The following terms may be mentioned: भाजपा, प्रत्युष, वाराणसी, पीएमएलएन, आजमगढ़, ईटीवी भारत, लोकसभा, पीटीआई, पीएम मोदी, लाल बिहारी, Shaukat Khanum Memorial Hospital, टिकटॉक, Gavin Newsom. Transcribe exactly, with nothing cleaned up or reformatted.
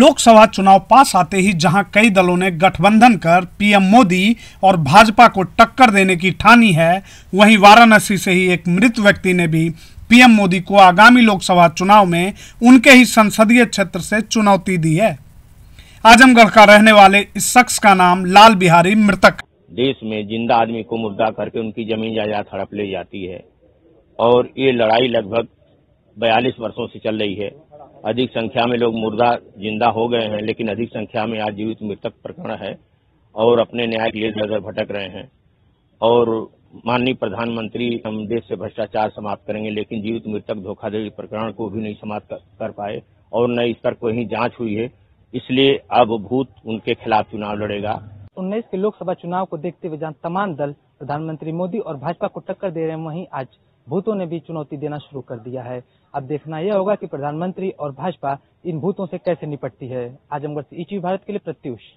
लोकसभा चुनाव पास आते ही जहां कई दलों ने गठबंधन कर पीएम मोदी और भाजपा को टक्कर देने की ठानी है, वहीं वाराणसी से ही एक मृत व्यक्ति ने भी पीएम मोदी को आगामी लोकसभा चुनाव में उनके ही संसदीय क्षेत्र से चुनौती दी है। आजमगढ़ का रहने वाले इस शख्स का नाम लाल बिहारी मृतक। देश में जिंदा आदमी को मुर्दा करके उनकी जमीन जायदाद हड़प ले जाती है और ये लड़ाई लगभग बयालीस वर्षों से चल रही है। अधिक संख्या में लोग मुर्दा जिंदा हो गए हैं, लेकिन अधिक संख्या में आज जीवित मृतक प्रकरण है और अपने न्याय के लिए इधर-उधर भटक रहे हैं। और माननीय प्रधानमंत्री, हम देश से भ्रष्टाचार समाप्त करेंगे, लेकिन जीवित मृतक धोखाधड़ी प्रकरण को भी नहीं समाप्त कर पाए और न इस पर कोई जांच हुई है। इसलिए अब भूत उनके खिलाफ चुनाव लड़ेगा। उन्नीस के लोकसभा चुनाव को देखते हुए जहाँ तमाम दल प्रधानमंत्री मोदी और भाजपा को टक्कर दे रहे हैं, वहीं आज भूतों ने भी चुनौती देना शुरू कर दिया है। अब देखना यह होगा कि प्रधानमंत्री और भाजपा इन भूतों से कैसे निपटती है। आजमगढ़ से ईटीवी भारत के लिए प्रत्युष।